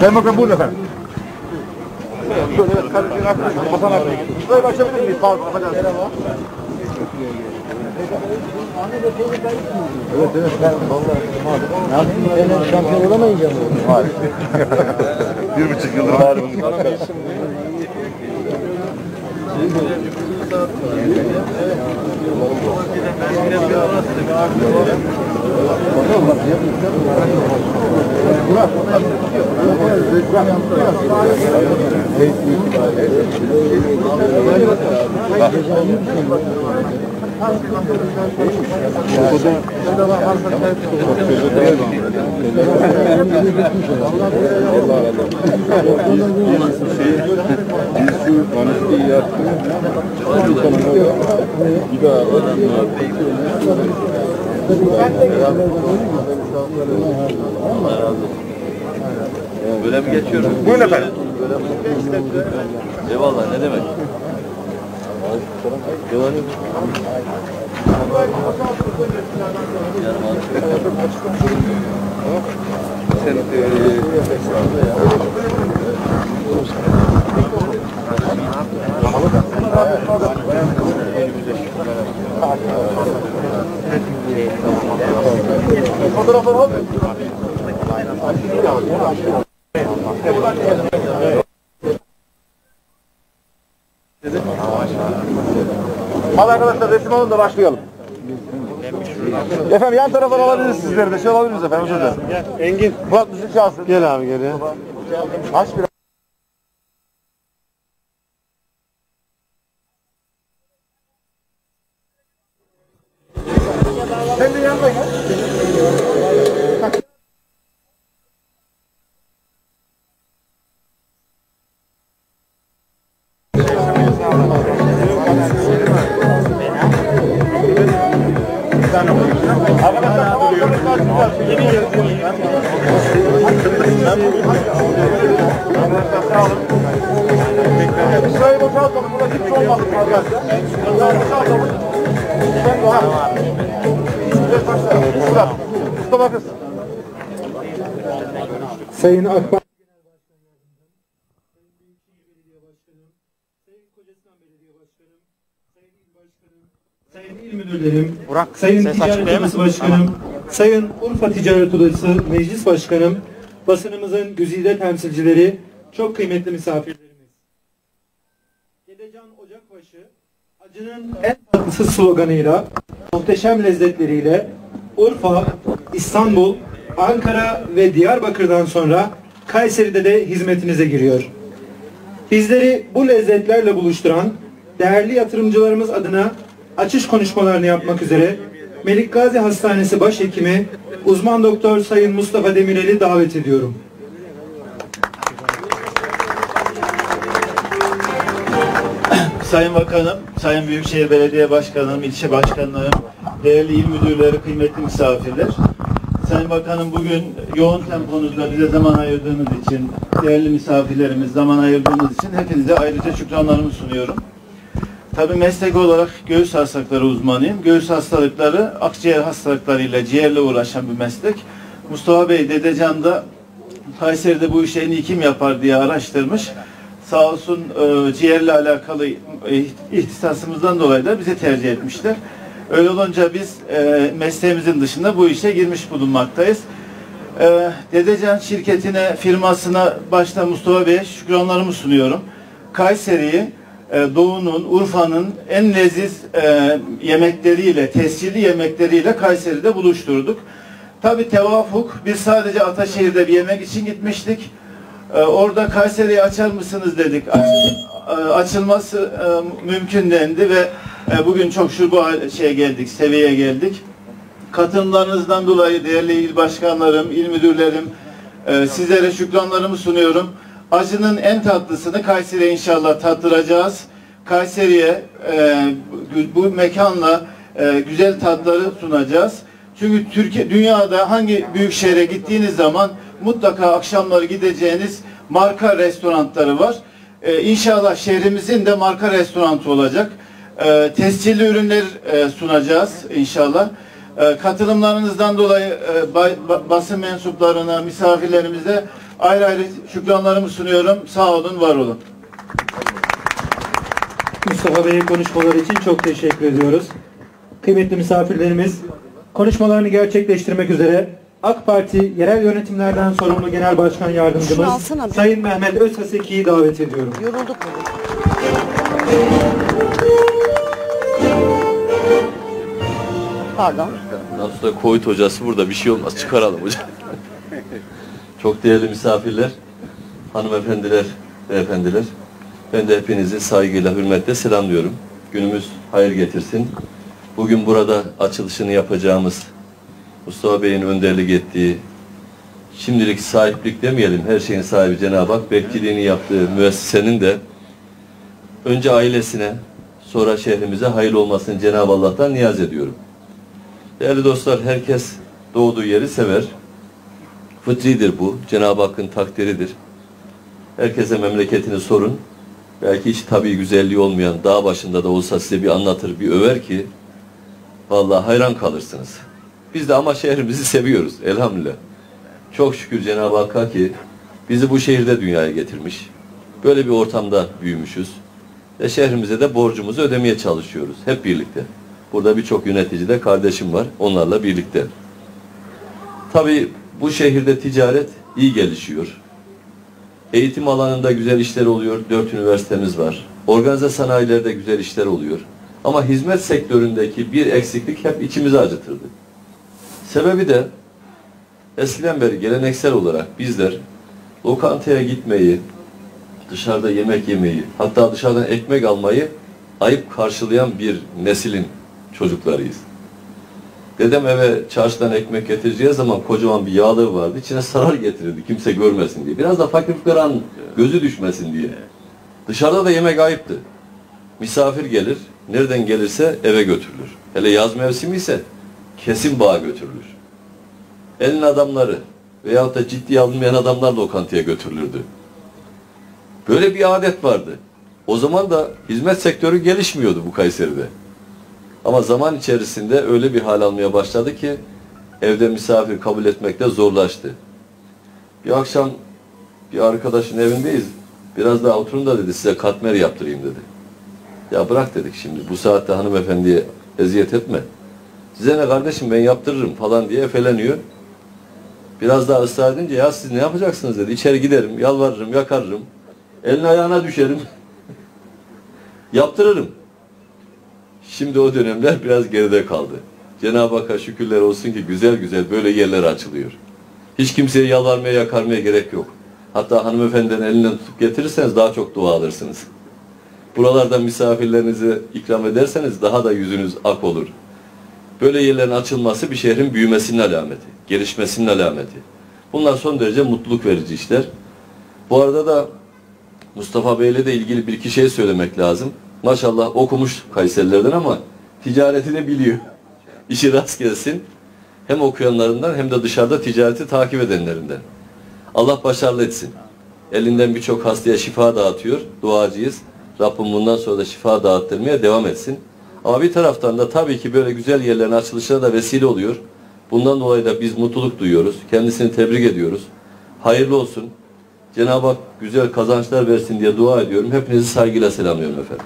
Kaymakam buyurun efendim. Şöyle karıcığın aklına, masanın aklına. Şurayı açabilir miyiz? Pardon, affedersiniz. Merhaba. Evet, evet. Ne yapayım? Sen şampiyon olamayınca mı? Hayır. 1,5 yıldır var. Böyle mi geçiyorum? Buyurun efendim. Eyvallah, ne demek? Devam edin. Sen fotoğraflar var mı? Hadi arkadaşlar resim alın da başlayalım. Efendim yan tarafa alabiliriz sizleri de. Şey alabiliriz efendim. Gel. Engin. Murat müzik çalsın. Gel abi gel ya. Aç biraz. Sen de yanına gel. Sayın AK Parti Genel Başkan Yardımcısı, Sayın Büyükşehir Belediye Başkanım, Sayın Kocasinan Belediye Başkanım, Sayın İl Başkanım, Sayın İl Müdürlerim, Sayın Ticaret Odası Başkanım, Sayın Urfa Ticaret Odası Meclis Başkanım, basınımızın güzide temsilcileri, çok kıymetli misafirlerimiz. Dedecan Ocakbaşı, acının en tatlısı sloganıyla, muhteşem lezzetleriyle Urfa, İstanbul, Ankara ve Diyarbakır'dan sonra Kayseri'de de hizmetinize giriyor. Bizleri bu lezzetlerle buluşturan değerli yatırımcılarımız adına açış konuşmalarını yapmak üzere Melikgazi Hastanesi Başhekimi Uzman Doktor Sayın Mustafa Demirel'i davet ediyorum. Sayın Bakanım, Sayın Büyükşehir Belediye Başkanım, ilçe başkanlarım, değerli il müdürleri, kıymetli misafirler. Sayın Bakanım, bugün yoğun temponuzda bize zaman ayırdığınız için, değerli misafirlerimiz zaman ayırdığınız için hepinize ayrıca şükranlarımı sunuyorum. Tabii meslek olarak göğüs hastalıkları uzmanıyım. Göğüs hastalıkları, akciğer hastalıklarıyla, ciğerle uğraşan bir meslek. Mustafa Bey, Dedecan'da Kayseri'de bu işe en iyi kim yapar diye araştırmış. Sağ olsun ciğerle alakalı ihtisasımızdan dolayı da bizi tercih etmişler. Öyle olunca biz mesleğimizin dışında bu işe girmiş bulunmaktayız. Dedecan şirketine, firmasına başta Mustafa Bey'e şükranlarımı sunuyorum. Kayseri'yi Doğu'nun, Urfa'nın en leziz yemekleriyle, tescilli yemekleriyle Kayseri'de buluşturduk. Tabi tevafuk, biz sadece Ataşehir'de bir yemek için gitmiştik. Orada Kayseri'yi açar mısınız dedik. Açılması mümkün dendi ve bugün çok bu seviyeye geldik. Katılımlarınızdan dolayı değerli il başkanlarım, il müdürlerim, sizlere şükranlarımı sunuyorum. Acının en tatlısını Kayseri'ye inşallah tattıracağız. Kayseri'ye bu mekanla güzel tatları sunacağız. Çünkü Türkiye, dünyada hangi büyük şehre gittiğiniz zaman mutlaka akşamları gideceğiniz marka restoranları var. İnşallah şehrimizin de marka restoranı olacak. Tescilli ürünler sunacağız inşallah. Katılımlarınızdan dolayı basın mensuplarına, misafirlerimize ayrı ayrı şükranlarımı sunuyorum. Sağ olun, var olun. Mustafa Bey'in konuşmaları için çok teşekkür ediyoruz. Kıymetli misafirlerimiz, konuşmalarını gerçekleştirmek üzere AK Parti Yerel Yönetimlerden Sorumlu Genel Başkan Yardımcımız Sayın Mehmet Özhaseki'yi davet ediyorum. Yorulduk. Pardon. Nasılsa COVID hocası burada, bir şey olmaz. Çıkaralım hocam. Çok değerli misafirler, hanımefendiler, beyefendiler. Ben de hepinizi saygıyla, hürmetle selamlıyorum. Günümüz hayır getirsin. Bugün burada açılışını yapacağımız, Mustafa Bey'in önderlik ettiği, şimdilik sahiplik demeyelim, her şeyin sahibi Cenab-ı Hak, bekçiliğini yaptığı müessesenin de önce ailesine, sonra şehrimize hayırlı olmasını Cenab-ı Allah'tan niyaz ediyorum. Değerli dostlar, herkes doğduğu yeri sever. Fıtridir bu. Cenab-ı Hakk'ın takdiridir. Herkese memleketini sorun. Belki hiç tabii güzelliği olmayan dağ başında da olsa size bir anlatır, bir över ki vallahi hayran kalırsınız. Biz de ama şehrimizi seviyoruz. Elhamdülillah. Çok şükür Cenab-ı Hakk'a ki bizi bu şehirde dünyaya getirmiş. Böyle bir ortamda büyümüşüz. Ve şehrimize de borcumuzu ödemeye çalışıyoruz. Hep birlikte. Burada birçok yönetici de kardeşim var. Onlarla birlikte. Tabii bu şehirde ticaret iyi gelişiyor. Eğitim alanında güzel işler oluyor. 4 üniversitemiz var. Organize sanayilerde güzel işler oluyor. Ama hizmet sektöründeki bir eksiklik hep içimizi acıtırdı. Sebebi de eskiden beri geleneksel olarak bizler lokantaya gitmeyi, dışarıda yemek yemeyi, hatta dışarıdan ekmek almayı ayıp karşılayan bir neslin çocuklarıyız. Dedem eve çarşıdan ekmek getireceği zaman kocaman bir yağlığı vardı. İçine sarar getirirdi kimse görmesin diye. Biraz da fakir fukaranın gözü düşmesin diye. Dışarıda da yemek ayıptı. Misafir gelir, nereden gelirse eve götürülür. Hele yaz mevsimi ise kesin bağa götürülür. Elin adamları veyahut da ciddiye alınmayan adamlar lokantaya götürülürdü. Böyle bir adet vardı. O zaman da hizmet sektörü gelişmiyordu bu Kayseri'de. Ama zaman içerisinde öyle bir hal almaya başladı ki evde misafir kabul etmekte zorlaştı. Bir akşam bir arkadaşın evindeyiz. Biraz daha oturun da dedi, size katmer yaptırayım dedi. Ya bırak dedik şimdi, bu saatte hanımefendiye eziyet etme. Size ne kardeşim, ben yaptırırım falan diye efeleniyor. Biraz daha ısrar edince ya siz ne yapacaksınız dedi. İçeri giderim, yalvarırım, yakarırım. Eline ayağına düşerim. Yaptırırım. Şimdi o dönemler biraz geride kaldı. Cenab-ı Hakk'a şükürler olsun ki güzel güzel böyle yerler açılıyor. Hiç kimseye yalvarmaya, yakarmaya gerek yok. Hatta hanımefendinin elinden tutup getirirseniz daha çok dua alırsınız. Buralarda misafirlerinizi ikram ederseniz daha da yüzünüz ak olur. Böyle yerlerin açılması bir şehrin büyümesinin alameti, gelişmesinin alameti. Bunlar son derece mutluluk verici işler. Bu arada da Mustafa Bey'le de ilgili bir iki şey söylemek lazım. Maşallah okumuş Kayserilerden ama ticaretini biliyor. İşi rast gelsin. Hem okuyanlarından hem de dışarıda ticareti takip edenlerinden. Allah başarılı etsin. Elinden birçok hastaya şifa dağıtıyor. Duacıyız. Rabbim bundan sonra da şifa dağıttırmaya devam etsin. Ama bir taraftan da tabii ki böyle güzel yerlerin açılışına da vesile oluyor. Bundan dolayı da biz mutluluk duyuyoruz. Kendisini tebrik ediyoruz. Hayırlı olsun. Cenab-ı Hak güzel kazançlar versin diye dua ediyorum. Hepinizi saygıyla selamlıyorum efendim.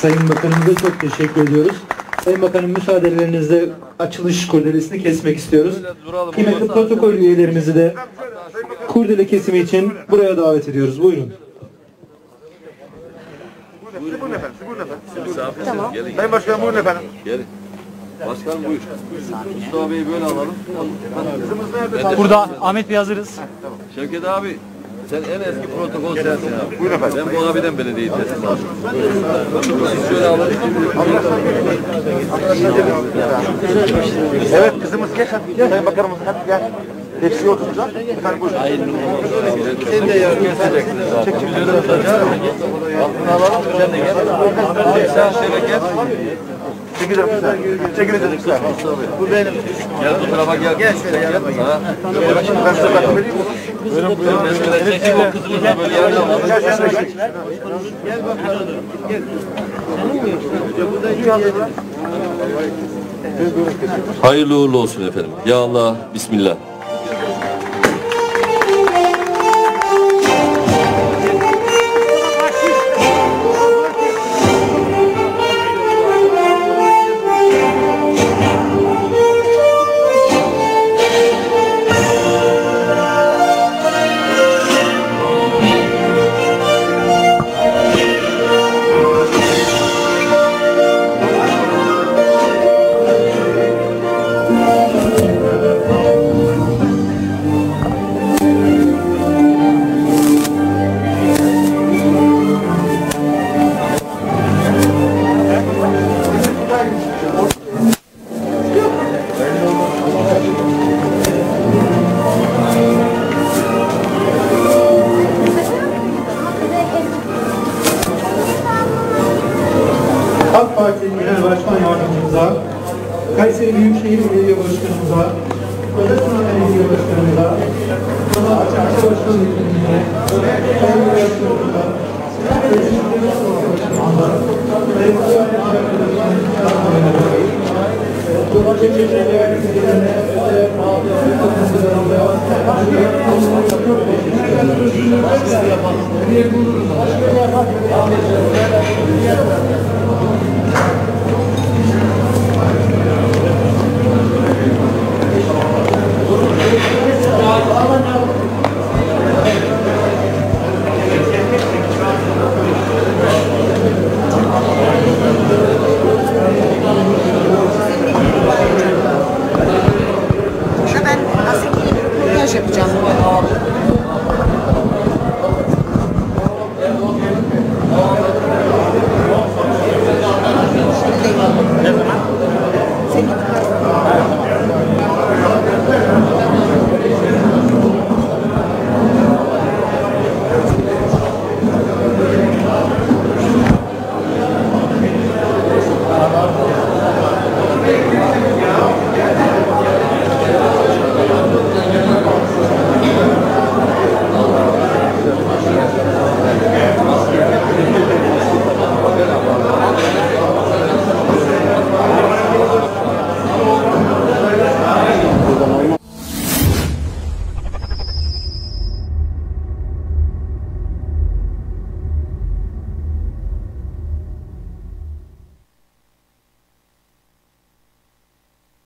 Sayın Bakanımıza çok teşekkür ediyoruz. Sayın Bakanım, müsaadelerinizle açılış kurdelesini kesmek istiyoruz. Kıymetli protokol üyelerimizi de kurdele kesimi için buraya davet ediyoruz. Buyurun. Buyurun efendim. Tamam. Sayın Başkanım buyurun efendim. Gelin. Başkanım buyur. Mustafa Bey'i böyle alalım. Burada Ahmet Bey hazırız. Tamam. Şevket abi. Sen en eski protokol sensin abi. Buyurun efendim. Ben bu abiden belediyeyi teslim aldım. Siz şöyle alalım. Evet kızımız geç hadi gel. Sayın Bakanımız hadi gel. Tepsiye oturacak. Efendim buyurun. Sen de yarın göstereceksiniz abi. Çekil. Aklını alalım. Sen de gel. Sen şöyle gel. Çekil arkadaşlar. Çekil arkadaşlar. Bu benim. Gel bu tarafa gel. Gel şöyle gel. Ha. Ben size bakayım. Buyurun buyurun. Çekil o kızımızı böyle yerine alalım. Gel şöyle gel. Gel bak. Gel. Senin mi? Burada iyi hazırlar. Hayırlı uğurlu olsun efendim. Ya Allah, bismillah. AK Parti Genel Başkan Yardımcımıza, Kayseri Büyükşehir Belediye Başkanımıza, Dedecan Belediye Başkanımıza, Urfa Açarca Başkan Yardımcımıza, Sayın Başkanımıza, Sayın Başkanımıza, Sayın Başkanımıza, Allah'a emanet olun.